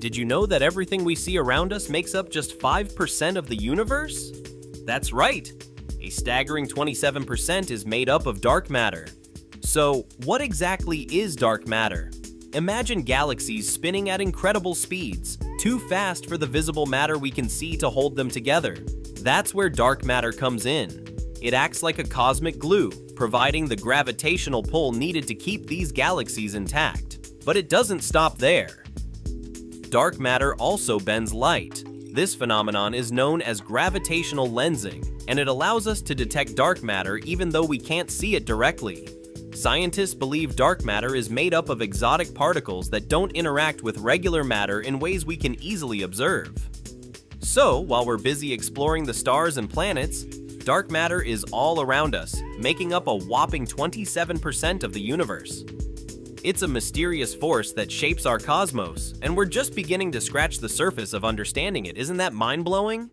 Did you know that everything we see around us makes up just 5% of the universe? That's right! A staggering 27% is made up of dark matter. So, what exactly is dark matter? Imagine galaxies spinning at incredible speeds, too fast for the visible matter we can see to hold them together. That's where dark matter comes in. It acts like a cosmic glue, providing the gravitational pull needed to keep these galaxies intact. But it doesn't stop there. Dark matter also bends light. This phenomenon is known as gravitational lensing, and it allows us to detect dark matter even though we can't see it directly. Scientists believe dark matter is made up of exotic particles that don't interact with regular matter in ways we can easily observe. So, while we're busy exploring the stars and planets, dark matter is all around us, making up a whopping 27% of the universe. It's a mysterious force that shapes our cosmos, and we're just beginning to scratch the surface of understanding it. Isn't that mind-blowing?